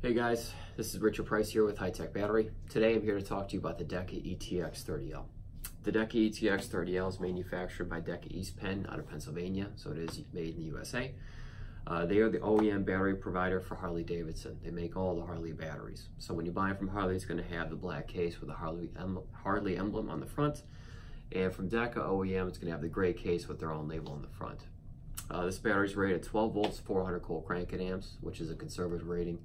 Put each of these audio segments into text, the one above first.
Hey guys, this is Richard Price here with High-Tech Battery. Today I'm here to talk to you about the Deka ETX30L. The Deka ETX30L is manufactured by Deka East Penn out of Pennsylvania, so it is made in the USA. They are the OEM battery provider for Harley-Davidson. They make all the Harley batteries. So when you buy them from Harley, it's going to have the black case with the Harley emblem on the front. And from Deka OEM, it's going to have the gray case with their own label on the front. This battery is rated at 12 volts, 400 cold cranking amps, which is a conservative rating.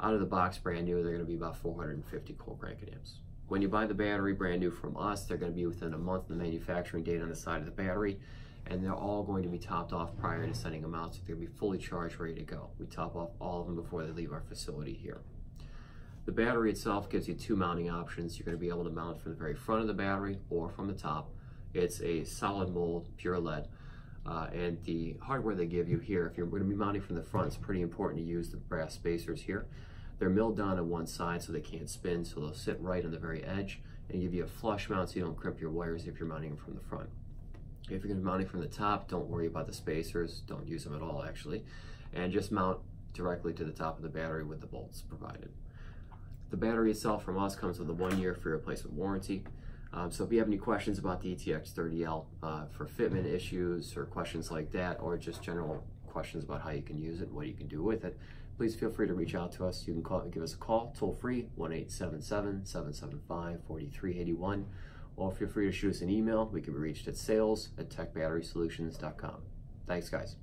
Out of the box, brand new, they're going to be about 450 cold cranking amps. When you buy the battery brand new from us, they're going to be within a month of the manufacturing date on the side of the battery, and they're all going to be topped off prior to sending them out, so they're going to be fully charged, ready to go. We top off all of them before they leave our facility here. The battery itself gives you two mounting options. You're going to be able to mount from the very front of the battery or from the top. It's a solid mold, pure lead. And the hardware they give you here, if you're going to be mounting from the front, it's pretty important to use the brass spacers here. They're milled down on one side so they can't spin, so they'll sit right on the very edge and give you a flush mount so you don't crimp your wires if you're mounting them from the front. If you're going to be mounting from the top, don't worry about the spacers, don't use them at all actually, and just mount directly to the top of the battery with the bolts provided. The battery itself from us comes with a 1-year free replacement warranty. So if you have any questions about the ETX30L for fitment issues or questions like that, or just general questions about how you can use it, what you can do with it, please feel free to reach out to us. You can give us a call, toll free, 1-877-775-4381, or feel free to shoot us an email. We can be reached at sales@techbatterysolutions.com. Thanks, guys.